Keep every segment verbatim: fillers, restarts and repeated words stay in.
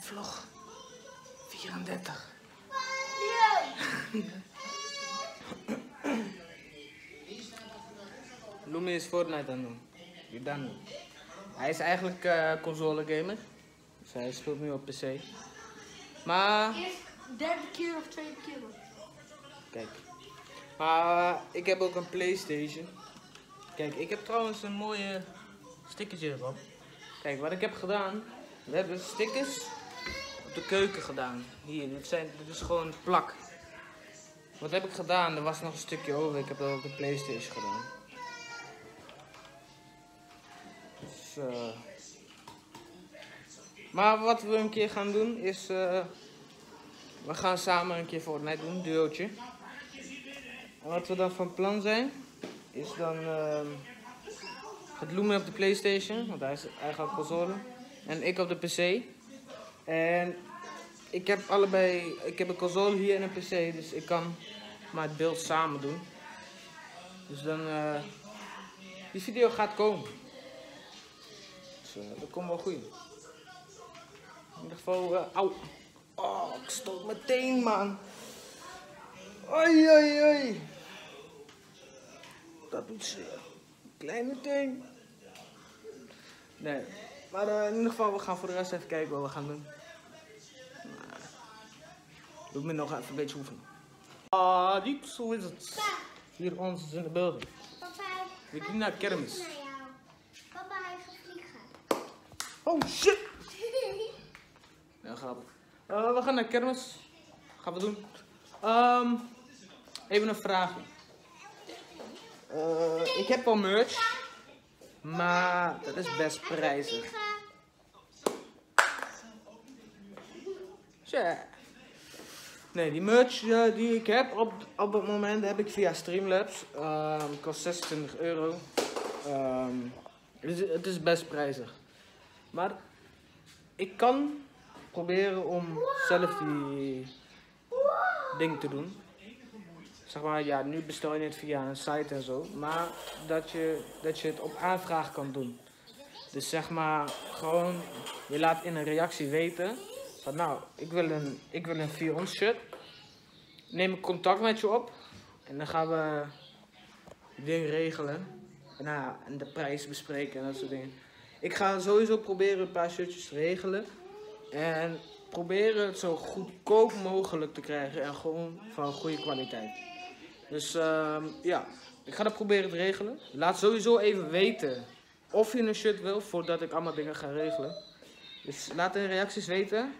bij vlog vierendertig. Loemie is Fortnite aan het doen. Die dan. Hij is eigenlijk uh, console gamer. Dus hij speelt nu op P C. Maar... Eerst derde keer of tweede keer. Kijk. Maar uh, ik heb ook een PlayStation. Kijk, ik heb trouwens een mooie stickertje erop. Kijk, wat ik heb gedaan. We hebben stickers op de keuken gedaan. Hier, dit, zijn, dit is gewoon plak. Wat heb ik gedaan? Er was nog een stukje over. Ik heb dat op de PlayStation gedaan. Dus, uh... maar wat we een keer gaan doen is... Uh... we gaan samen een keer Fortnite doen, een duootje. En wat we dan van plan zijn, is dan... Uh... gaat Loemen op de PlayStation, want hij is eigenlijk console. En ik op de P C. En ik heb allebei, ik heb een console hier en een P C, dus ik kan maar het beeld samen doen. Dus dan, uh, die video gaat komen. Dus uh, dat komt wel goed. In ieder geval, uh, au. Oh, ik stoot meteen, man. Oei, oei, oei. Dat doet zeer. Kleine teen. Nee. Maar uh, in ieder geval, we gaan voor de rest even kijken wat we gaan doen. Maar, doe ik me nog even een beetje oefenen. Ah, diep, zo is het. Hier ons is in de building. Papa, we gaan naar kermis. Naar jou. Papa, hij gaat vliegen. Oh shit! Ja, grappig. Uh, we gaan naar kermis. Gaan we doen. Um, even een vraagje. Uh, ik heb al merch. Maar dat is best prijzig. Tja. Nee, die merch uh, die ik heb op, op het moment heb ik via Streamlabs. Uh, kost zesentwintig euro. Uh, dus het is best prijzig. Maar ik kan proberen om zelf die ding te doen. Zeg maar, ja, nu bestel je het via een site en zo, maar dat je, dat je het op aanvraag kan doen. Dus zeg maar, gewoon, je laat in een reactie weten van nou, ik wil een, ik wil een four ons shirt. Neem ik contact met je op en dan gaan we dingen regelen. En, nou, en de prijs bespreken en dat soort dingen. Ik ga sowieso proberen een paar shirtjes te regelen. En proberen het zo goedkoop mogelijk te krijgen en gewoon van goede kwaliteit. Dus uh, ja, ik ga dat proberen te regelen. Laat sowieso even weten of je een shirt wil voordat ik allemaal dingen ga regelen. Dus laat in de reacties weten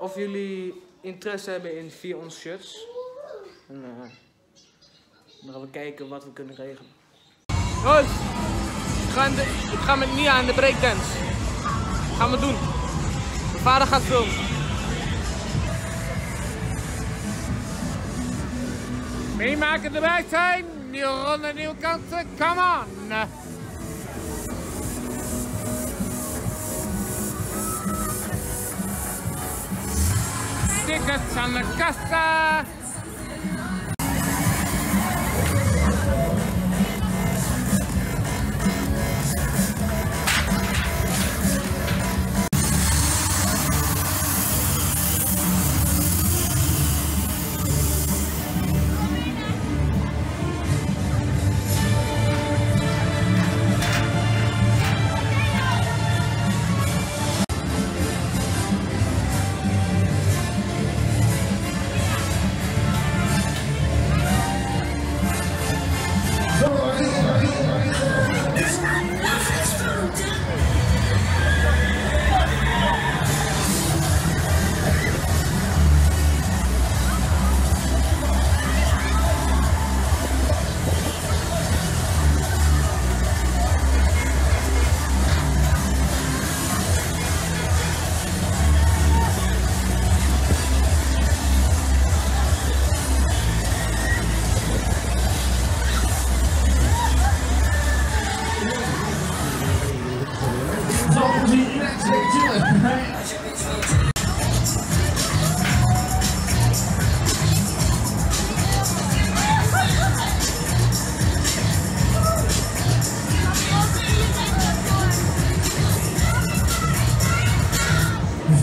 of jullie interesse hebben in four ons shirts. En uh, dan gaan we kijken wat we kunnen regelen. Jongens, ik ga met Nia aan de breakdance. Dat gaan we doen. Mijn vader gaat filmen. Meemaken erbij zijn, nieuwe ronde, nieuwe kansen, come on! Tickets aan de kassa!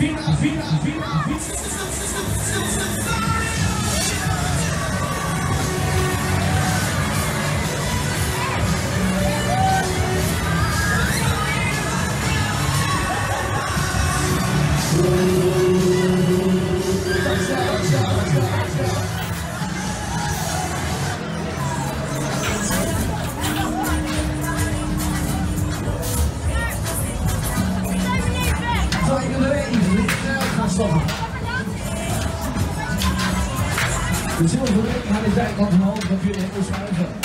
De zilveren ring aan de zijkant omhoog, dat jullie helemaal schuiven.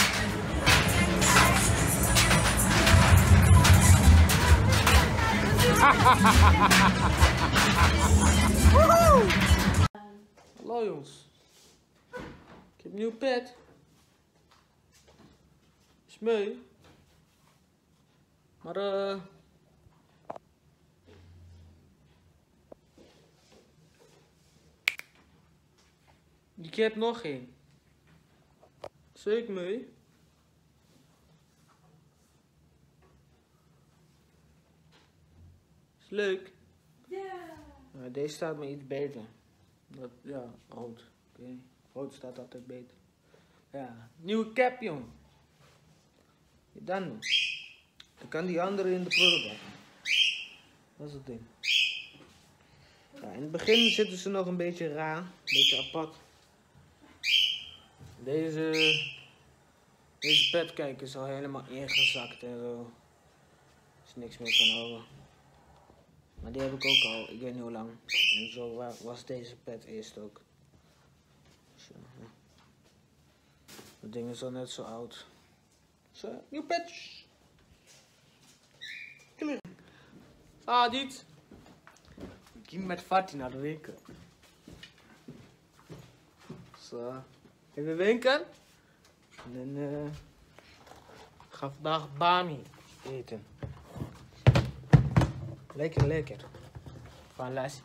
Hallo jongens. Ik heb een nieuw pet. Is mee. Maar eh... Uh... Ik heb nog één. Zeker mee. Is leuk. Ja. Yeah. Deze staat me iets beter. Dat, ja, rood. Oké. Okay. Rood staat altijd beter. Ja, nieuwe cap, jong. Dan. Dan kan die andere in de prullenbak. Dat is het ding. Ja, in het begin zitten ze nog een beetje raar, een beetje apart. Deze, deze bedkijk is al helemaal ingezakt en zo. Er is niks meer van over. Maar die heb ik ook al, ik weet niet hoe lang. En zo was deze pet eerst ook. Zo. Dat ding is al net zo oud. Zo, nieuw pet! Ah, dit! Ik ging met Fatima naar de winkel. Zo. In de winkel. En dan uh, ga vandaag bami eten. Lekker, lekker. Van Lassie.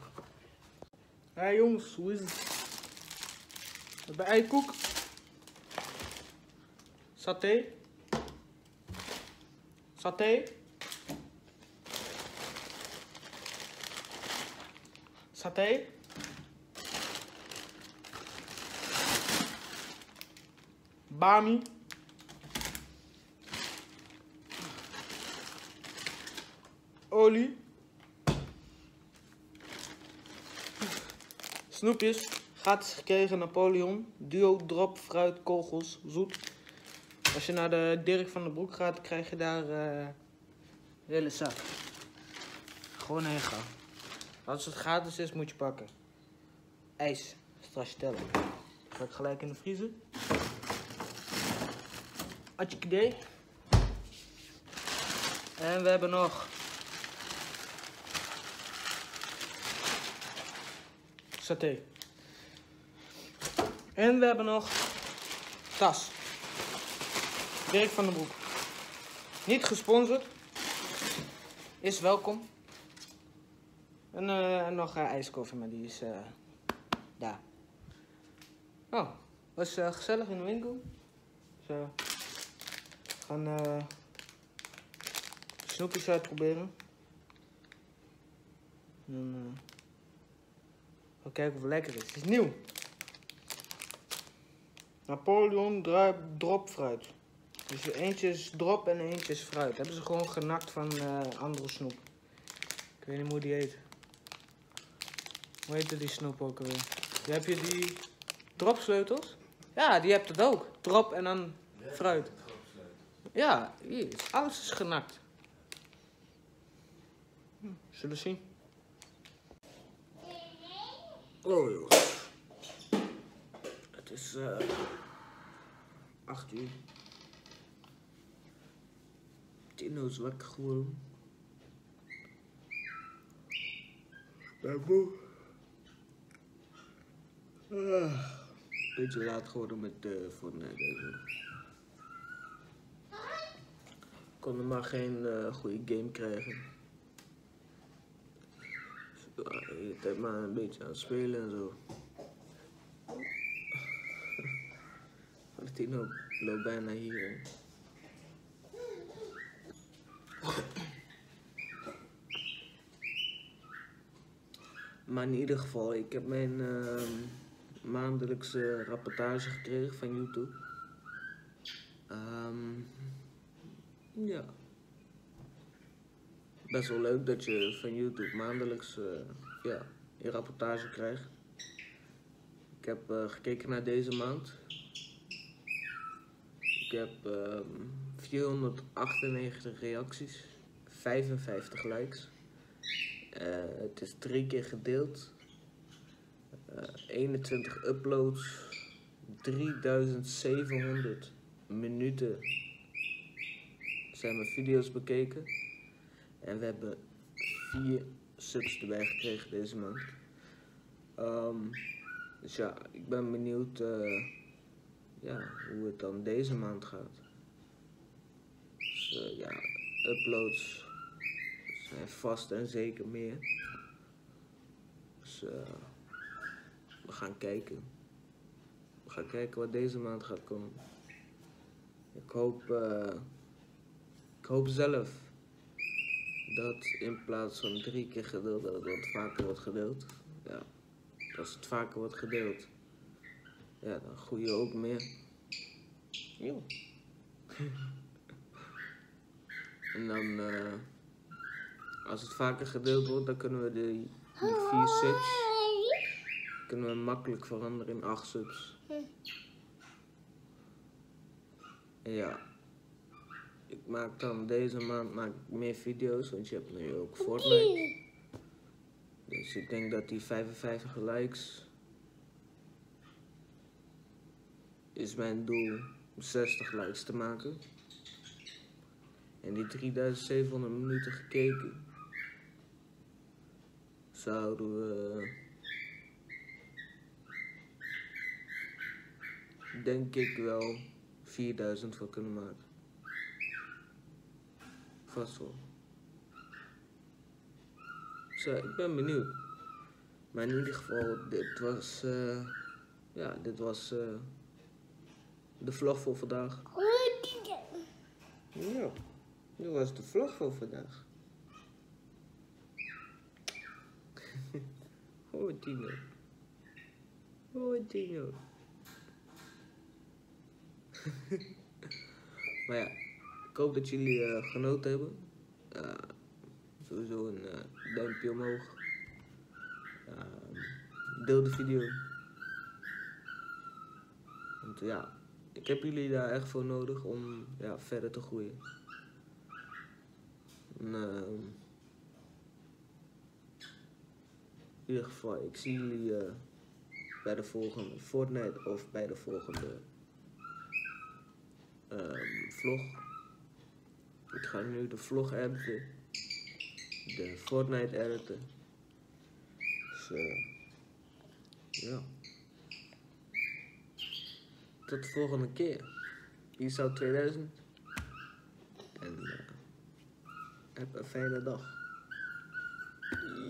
Hé hey jongens, hoe is het? We hebben eikoek. Saté. Saté. Saté. Bami. Olie. Snoepjes. Gratis gekregen, Napoleon. Duo, drop, fruit, kogels, zoet. Als je naar de Dirk van den Broek gaat, krijg je daar uh, een hele zak. Gewoon heen gaan. Als het gratis is, moet je pakken. IJs. Stracciatella. Ga ik gelijk in de vriezer. Atjekidee. En we hebben nog saté. En we hebben nog tas. Dirk van den Broek. Niet gesponsord. Is welkom. En uh, nog uh, ijskoffie, maar die is uh, daar. Nou, oh, was uh, gezellig in de winkel. Dus, uh, we gaan uh, snoepjes uitproberen. En dan uh, gaan we kijken of het lekker is. Het is nieuw. Napoleon drop fruit. Dus eentje is drop en eentje is fruit. Dat hebben ze gewoon genakt van uh, andere snoep. Ik weet niet hoe die heet. Hoe heette die snoep ook alweer? Heb je die dropsleutels? Ja, die hebt het ook. Drop en dan fruit. Ja, hier, alles is genakt. Hm, zullen we zien. Oh joh. Het is uh, acht uur. Tino is wakker geworden. Daarvoor. Uh, beetje laat geworden met de uh, Fortnite. Ik kon er maar geen uh, goede game krijgen. Dus, uh, je tijd maar een beetje aan het spelen en zo. Tino loopt bijna hier. Maar in ieder geval, ik heb mijn uh, maandelijkse rapportage gekregen van YouTube. Um, ja. Best wel leuk dat je van YouTube maandelijks uh, ja, je rapportage krijgt. Ik heb uh, gekeken naar deze maand. Ik heb uh, vierhonderdachtennegentig reacties, vijfenvijftig likes. Uh, het is drie keer gedeeld, uh, eenentwintig uploads, drieduizend zevenhonderd minuten zijn mijn video's bekeken en we hebben vier subs erbij gekregen deze maand. Um, dus ja, ik ben benieuwd uh, ja, hoe het dan deze maand gaat. Dus uh, ja, uploads zijn vast en zeker meer. Dus uh, we gaan kijken. We gaan kijken wat deze maand gaat komen. Ik hoop, uh, ik hoop zelf dat in plaats van drie keer gedeeld, dat het wat vaker wordt gedeeld. Ja, als het vaker wordt gedeeld, ja, dan groei je ook meer. Jo. En dan, uh, als het vaker gedeeld wordt, dan kunnen we de, de vier subs kunnen we makkelijk veranderen in acht subs. Ja, ik maak dan deze maand maak meer video's, want je hebt nu ook Fortnite. Dus ik denk dat die vijfenvijftig likes is mijn doel om zestig likes te maken. En die drieduizend zevenhonderd minuten gekeken zouden we, denk ik, wel vierduizend voor kunnen maken. Vast wel. Zo, ik ben benieuwd. Maar in ieder geval, dit was, uh, ja, dit was uh, de vlog voor vandaag. Ja, dit was de vlog voor vandaag. Oh, Tino. Oh, Tino. Maar ja, ik hoop dat jullie uh, genoten hebben. Uh, sowieso een uh, duimpje omhoog. Uh, deel de video. Want ja, ik heb jullie daar echt voor nodig om ja, verder te groeien. En, uh, in ieder geval, ik zie jullie uh, bij de volgende Fortnite of bij de volgende Um, vlog. Ik ga nu de vlog editen, de Fortnite editen. Dus uh, ja, tot de volgende keer. Hier staat tweeduizend en uh, heb een fijne dag.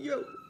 Yo.